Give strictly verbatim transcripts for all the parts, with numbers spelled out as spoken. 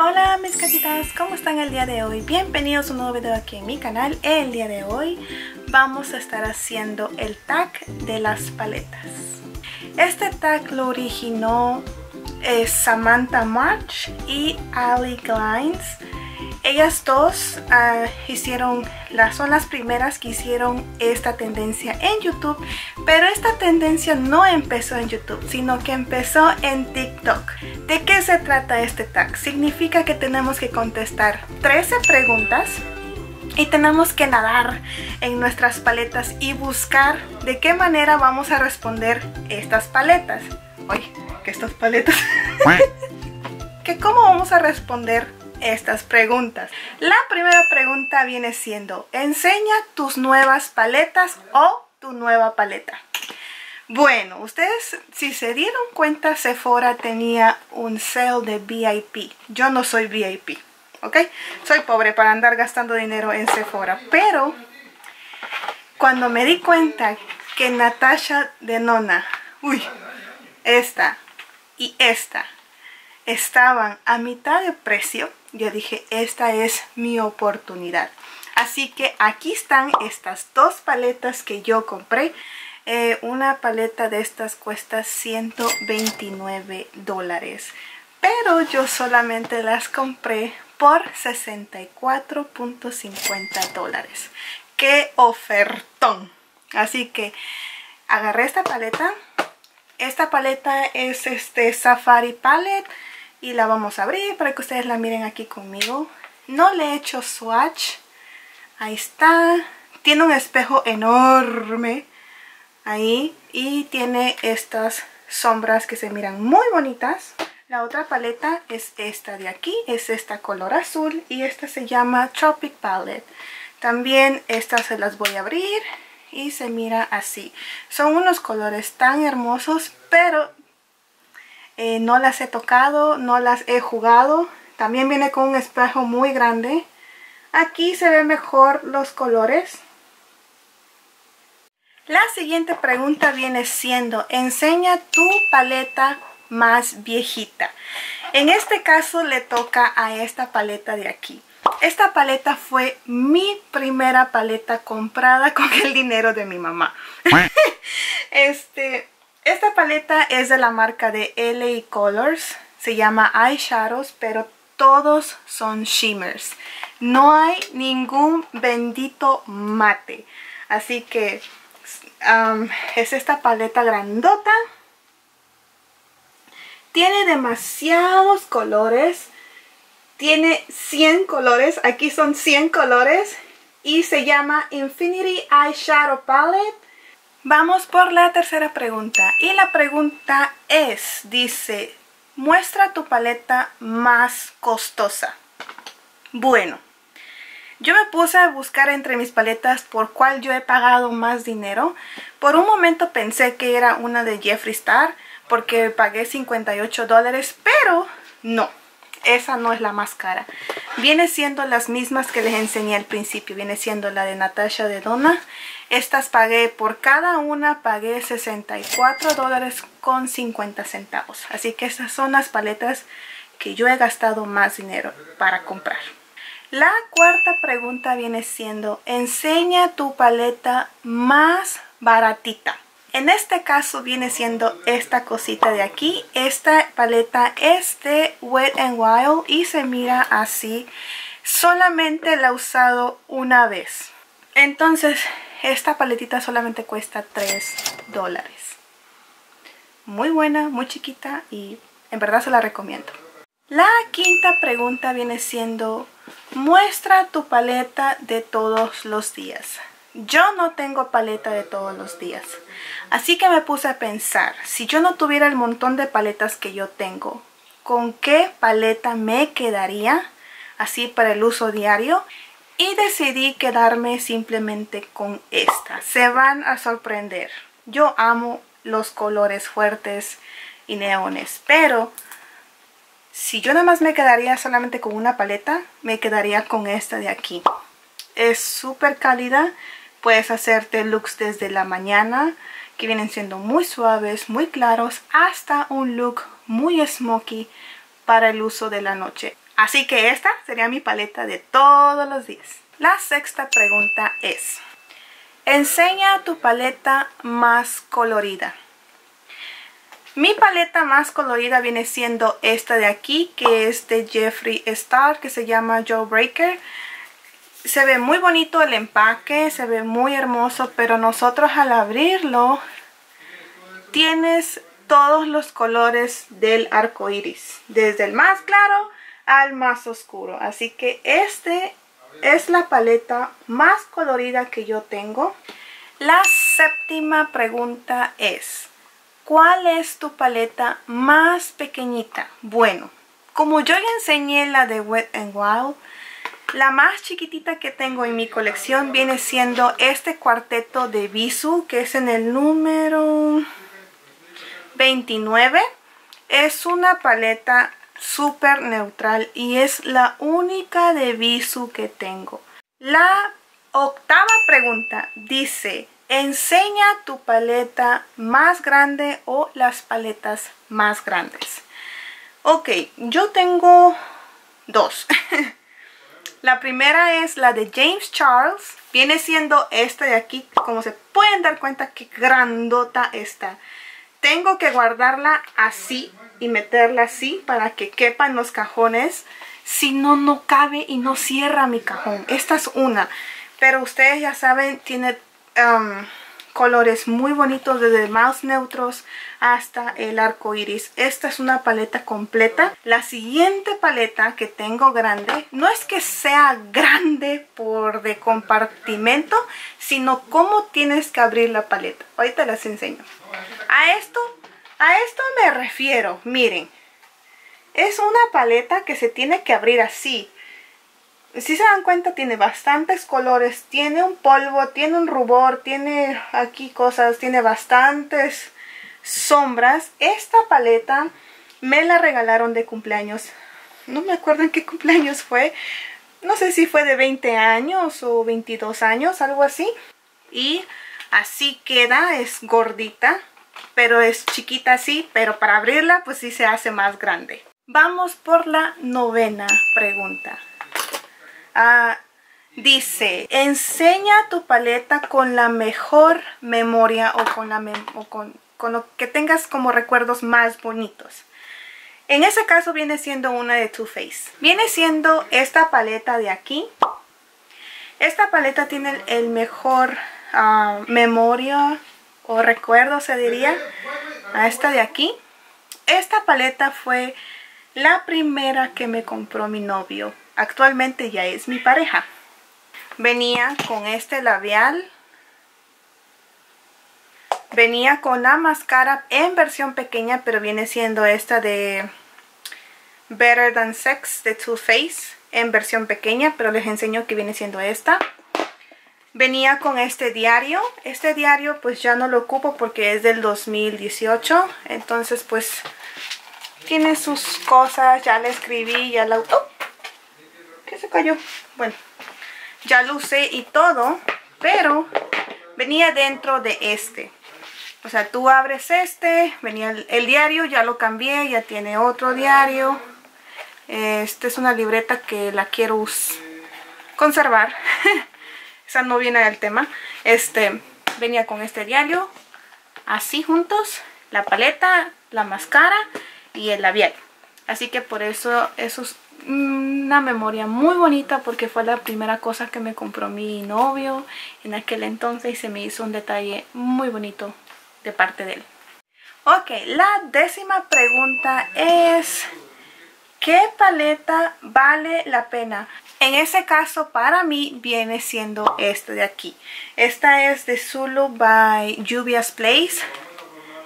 Hola mis catitas, ¿cómo están el día de hoy? Bienvenidos a un nuevo video aquí en mi canal. El día de hoy vamos a estar haciendo el tag de las paletas. Este tag lo originó eh, Samantha March y Ally Glines. Ellas dos uh, hicieron, las, son las primeras que hicieron esta tendencia en YouTube, pero esta tendencia no empezó en YouTube, sino que empezó en TikTok. ¿De qué se trata este tag? Significa que tenemos que contestar trece preguntas y tenemos que nadar en nuestras paletas y buscar de qué manera vamos a responder estas paletas. Uy, que estas paletas. Que cómo vamos a responder estas preguntas. La primera pregunta viene siendo: enseña tus nuevas paletas o tu nueva paleta. Bueno, ustedes si se dieron cuenta, Sephora tenía un sale de V I P. Yo no soy V I P, ¿ok? Soy pobre para andar gastando dinero en Sephora. Pero cuando me di cuenta que Natasha Denona, uy, esta y esta estaban a mitad de precio, yo dije, esta es mi oportunidad. Así que aquí están estas dos paletas que yo compré. Eh, una paleta de estas cuesta ciento veintinueve dólares. Pero yo solamente las compré por sesenta y cuatro punto cincuenta dólares. ¡Qué ofertón! Así que agarré esta paleta. Esta paleta es este Safari Palette. Y la vamos a abrir para que ustedes la miren aquí conmigo. No le he hecho swatch. Ahí está. Tiene un espejo enorme. Ahí. Y tiene estas sombras que se miran muy bonitas. La otra paleta es esta de aquí. Es esta color azul. Y esta se llama Tropic Palette. También estas se las voy a abrir. Y se mira así. Son unos colores tan hermosos. Pero Eh, no las he tocado, no las he jugado. También viene con un espejo muy grande. Aquí se ven mejor los colores. La siguiente pregunta viene siendo: enseña tu paleta más viejita. En este caso le toca a esta paleta de aquí. Esta paleta fue mi primera paleta comprada con el dinero de mi mamá. este... Esta paleta es de la marca de L A Colors, se llama Eyeshadows, pero todos son shimmers. No hay ningún bendito mate. Así que um, es esta paleta grandota. Tiene demasiados colores. Tiene cien colores. Aquí son cien colores. Y se llama Infinity Eyeshadow Palette. Vamos por la tercera pregunta, y la pregunta es, dice, muestra tu paleta más costosa. Bueno, yo me puse a buscar entre mis paletas por cuál yo he pagado más dinero. Por un momento pensé que era una de Jeffree Star, porque pagué cincuenta y ocho dólares, pero no, esa no es la más cara. Viene siendo las mismas que les enseñé al principio, viene siendo la de Natasha Denona. Estas pagué, por cada una pagué sesenta y cuatro dólares con cincuenta centavos. Así que estas son las paletas que yo he gastado más dinero para comprar. La cuarta pregunta viene siendo: enseña tu paleta más baratita. En este caso viene siendo esta cosita de aquí. Esta paleta es de Wet n Wild y se mira así. Solamente la he usado una vez. Entonces, esta paletita solamente cuesta tres dólares. Muy buena, muy chiquita y en verdad se la recomiendo. La quinta pregunta viene siendo: muestra tu paleta de todos los días. Yo no tengo paleta de todos los días. Así que me puse a pensar, si yo no tuviera el montón de paletas que yo tengo, ¿con qué paleta me quedaría así para el uso diario? Y decidí quedarme simplemente con esta. Se van a sorprender. Yo amo los colores fuertes y neones, pero si yo nada más me quedaría solamente con una paleta, me quedaría con esta de aquí. Es súper cálida. Puedes hacerte looks desde la mañana, que vienen siendo muy suaves, muy claros, hasta un look muy smoky para el uso de la noche. Así que esta sería mi paleta de todos los días. La sexta pregunta es: enseña tu paleta más colorida. Mi paleta más colorida viene siendo esta de aquí, que es de Jeffree Star, que se llama Jawbreaker. Se ve muy bonito el empaque, se ve muy hermoso, pero nosotros al abrirlo tienes todos los colores del arco iris, desde el más claro al más oscuro. Así que este es la paleta más colorida que yo tengo. La séptima pregunta es: ¿cuál es tu paleta más pequeñita? Bueno, como yo ya enseñé la de Wet n Wild, la más chiquitita que tengo en mi colección viene siendo este cuarteto de Visu, que es en el número veintinueve. Es una paleta súper neutral y es la única de Visu que tengo. La octava pregunta dice: enseña tu paleta más grande o las paletas más grandes. Ok, yo tengo dos. La primera es la de James Charles. Viene siendo esta de aquí. Como se pueden dar cuenta, qué grandota está. Tengo que guardarla así y meterla así para que quepa en los cajones. Si no, no cabe y no cierra mi cajón. Esta es una. Pero ustedes ya saben, tiene Um, colores muy bonitos, desde más neutros hasta el arco iris. Esta es una paleta completa. La siguiente paleta que tengo grande, no es que sea grande por de compartimento, sino cómo tienes que abrir la paleta. Ahorita las enseño. A esto, a esto me refiero. Miren, es una paleta que se tiene que abrir así. Si se dan cuenta, tiene bastantes colores, tiene un polvo, tiene un rubor, tiene aquí cosas, tiene bastantes sombras. Esta paleta me la regalaron de cumpleaños. No me acuerdo en qué cumpleaños fue. No sé si fue de veinte años o veintidós años, algo así. Y así queda, es gordita, pero es chiquita así, pero para abrirla pues sí se hace más grande. Vamos por la novena pregunta. Ah, dice: enseña tu paleta con la mejor memoria o, con, la me o con, con lo que tengas como recuerdos más bonitos. En ese caso viene siendo una de Too Faced. Viene siendo esta paleta de aquí. Esta paleta tiene el, el mejor uh, memoria o recuerdo, se diría, a esta de aquí. Esta paleta fue la primera que me compró mi novio. Actualmente ya es mi pareja. Venía con este labial. Venía con la máscara en versión pequeña, pero viene siendo esta de Better Than Sex de Too Faced en versión pequeña, pero les enseño que viene siendo esta. Venía con este diario. Este diario pues ya no lo ocupo porque es del dos mil dieciocho. Entonces pues tiene sus cosas. Ya la escribí, ya la... ¡Oh! Que se cayó. Bueno, ya lo usé y todo, pero venía dentro de este. O sea, tú abres este, venía el, el diario, ya lo cambié, ya tiene otro diario. Esta es una libreta que la quiero conservar. Esa no viene del tema. Este, venía con este diario, así juntos, la paleta, la máscara y el labial. Así que por eso, eso es una memoria muy bonita, porque fue la primera cosa que me compró mi novio en aquel entonces y se me hizo un detalle muy bonito de parte de él. Ok, la décima pregunta es: ¿qué paleta vale la pena? En ese caso para mí viene siendo esta de aquí. Esta es de Solo by Juvia's Place.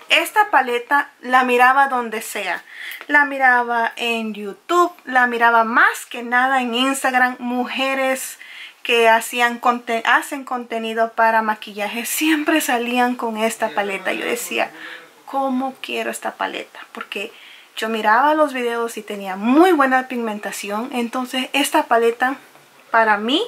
Esta paleta la miraba donde sea. La miraba en YouTube, la miraba más que nada en Instagram. Mujeres que hacían conten- hacen contenido para maquillaje siempre salían con esta paleta. Yo decía, ¿cómo quiero esta paleta? Porque yo miraba los videos y tenía muy buena pigmentación. Entonces esta paleta para mí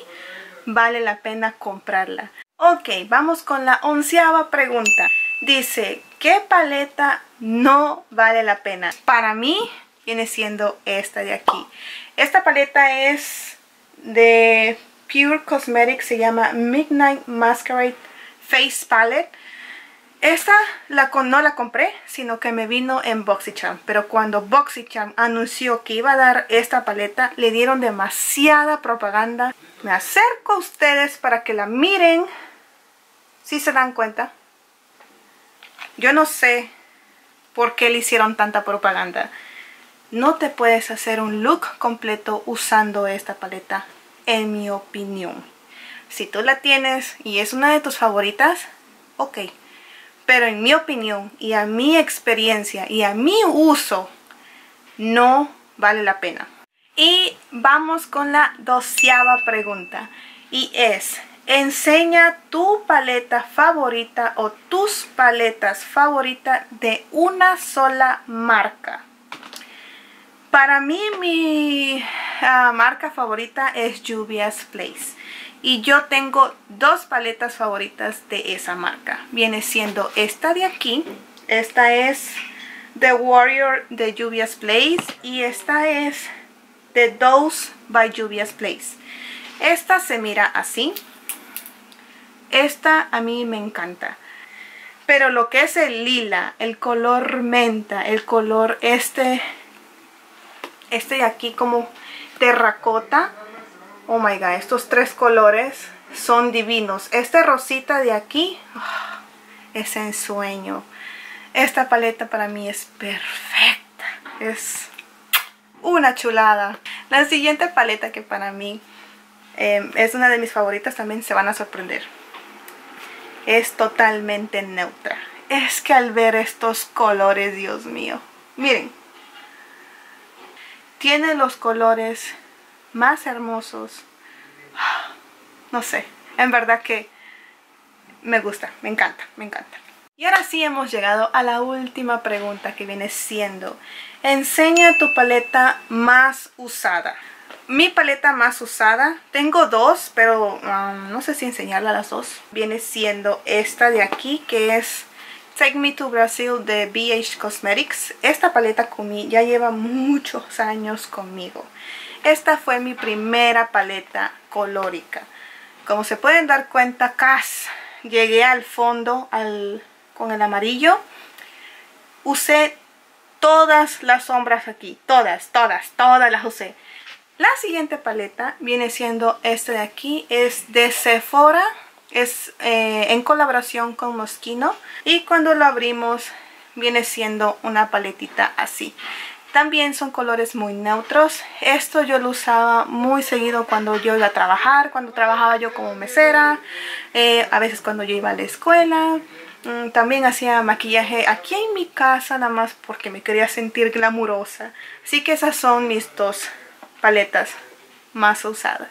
vale la pena comprarla. Ok, vamos con la onceava pregunta. Dice: ¿qué paleta no vale la pena? Para mí, viene siendo esta de aquí. Esta paleta es de Pure Cosmetics, se llama Midnight Masquerade Face Palette. Esta la, no la compré, sino que me vino en BoxyCharm. Pero cuando BoxyCharm anunció que iba a dar esta paleta, le dieron demasiada propaganda. Me acerco a ustedes para que la miren. ¿Sí se dan cuenta? Yo no sé por qué le hicieron tanta propaganda. No te puedes hacer un look completo usando esta paleta, en mi opinión. Si tú la tienes y es una de tus favoritas, ok. Pero en mi opinión y a mi experiencia y a mi uso, no vale la pena. Y vamos con la doceava pregunta. Y es, enseña tu paleta favorita o tus paletas favoritas de una sola marca. Para mí, mi uh, marca favorita es Juvia's Place. Y yo tengo dos paletas favoritas de esa marca. Viene siendo esta de aquí. Esta es The Warrior de Juvia's Place. Y esta es The Dose by Juvia's Place. Esta se mira así. Esta a mí me encanta. Pero lo que es el lila, el color menta, el color este, este de aquí como terracota. Oh my god, estos tres colores son divinos. Este rosita de aquí, oh, es ensueño. Esta paleta para mí es perfecta. Es una chulada. La siguiente paleta que para mí eh, es una de mis favoritas, también se van a sorprender. Es totalmente neutra. Es que al ver estos colores, Dios mío. Miren. Tiene los colores más hermosos. No sé, en verdad que me gusta, me encanta, me encanta. Y ahora sí hemos llegado a la última pregunta, que viene siendo, enseña tu paleta más usada. Mi paleta más usada, tengo dos, pero um, no sé si enseñarla a las dos. Viene siendo esta de aquí, que es Take Me to Brazil de B H Cosmetics. Esta paleta conmigo ya lleva muchos años conmigo. Esta fue mi primera paleta colórica. Como se pueden dar cuenta, casi llegué al fondo al, con el amarillo. Usé todas las sombras aquí. Todas, todas, todas las usé. La siguiente paleta viene siendo esta de aquí. Es de Sephora. Es eh, en colaboración con Moschino. Y cuando lo abrimos, viene siendo una paletita así. También son colores muy neutros. Esto yo lo usaba muy seguido cuando yo iba a trabajar. Cuando trabajaba yo como mesera. Eh, a veces cuando yo iba a la escuela. Mm, también hacía maquillaje aquí en mi casa. Nada más porque me quería sentir glamurosa. Así que esas son mis dos paletas más usadas.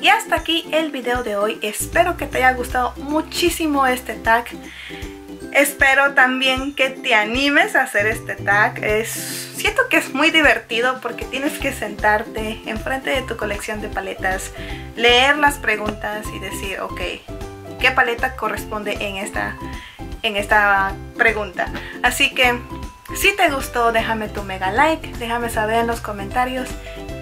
Y hasta aquí el video de hoy. Espero que te haya gustado muchísimo este tag. Espero también que te animes a hacer este tag. Es, siento que es muy divertido porque tienes que sentarte enfrente de tu colección de paletas, leer las preguntas y decir, ok, ¿qué paleta corresponde en esta, en esta pregunta? Así que si te gustó, déjame tu mega like, déjame saber en los comentarios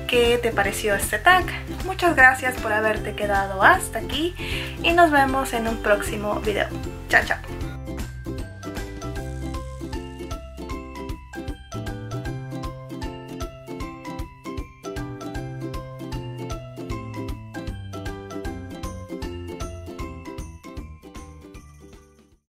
qué te pareció este tag. Muchas gracias por haberte quedado hasta aquí y nos vemos en un próximo video. Chao, chao.